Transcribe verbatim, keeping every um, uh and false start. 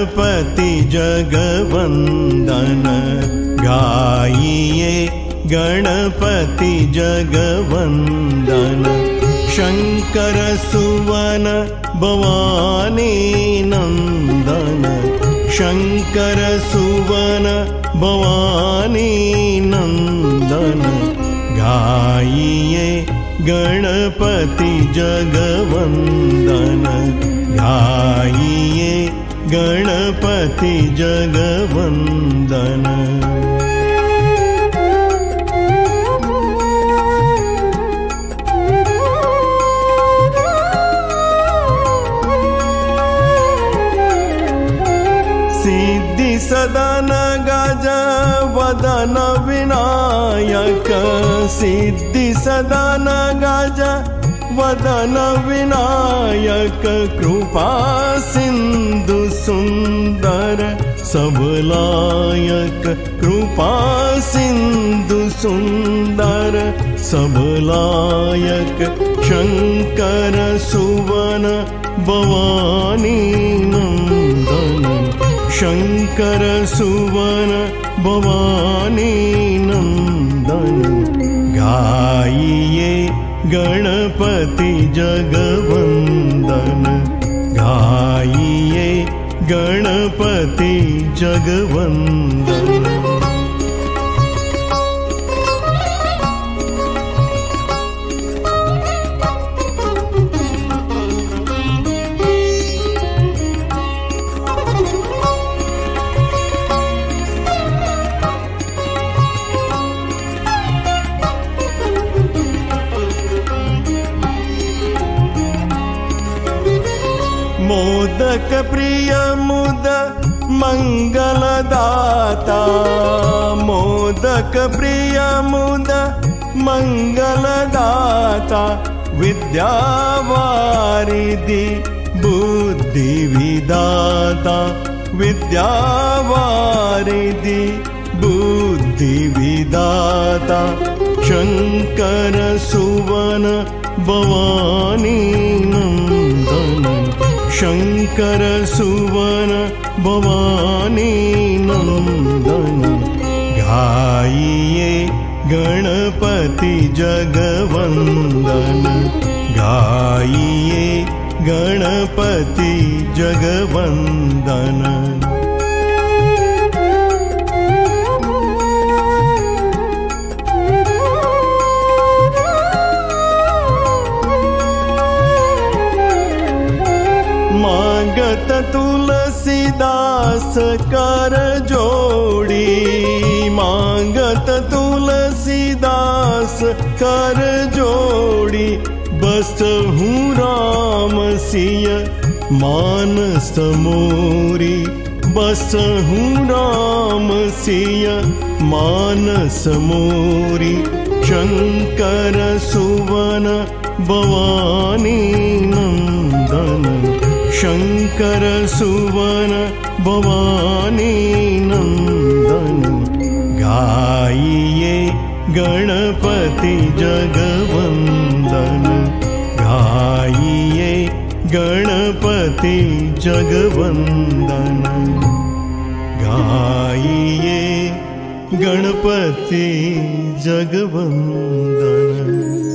गणपति जगवंदन गाइए गणपति जगवंदन शंकर सुवन भवानी नंदन शंकर सुवन भवानी नंदन गाइए गणपति जगवंदन गाइए गणपति जगवंदन। सिद्धि सदन गज वदन विनायक सिद्धि सदन गज वदन विनायक कृपा सिंधु सुंदर सबलायक कृपा सिंधु सुंदर सबलायक शंकर सुवन भवानी नंदन शंकर सुवन भवानी नंदन गाइए गणपति जगवंदन गाइए गणपति जगवंदन। मोदक प्रिय मुद मंगलदाता मोदक प्रिय मुद मंगलदाता विद्यावारिधि बुद्धि विदाता विद्यावारिधि बुद्धि विदाता शंकर सुवन भवानी नंदन शंकर सुवन भवानी नंदन गाइए गणपति जगवंदन गाइए गणपति जगवंदन। मांगत तुलसीदास कर जोड़ी मांगत तुलसीदास कर जोड़ी बसहु राम सिय मानस मोरी बसहु राम सिय मानस मोरी शंकर सुवन भवानी नंदन शंकर सुवन भवानी नंदन गाइए गणपति जगवंदन गाइए गणपति जगवंदन गाइए गणपति जगवंदन।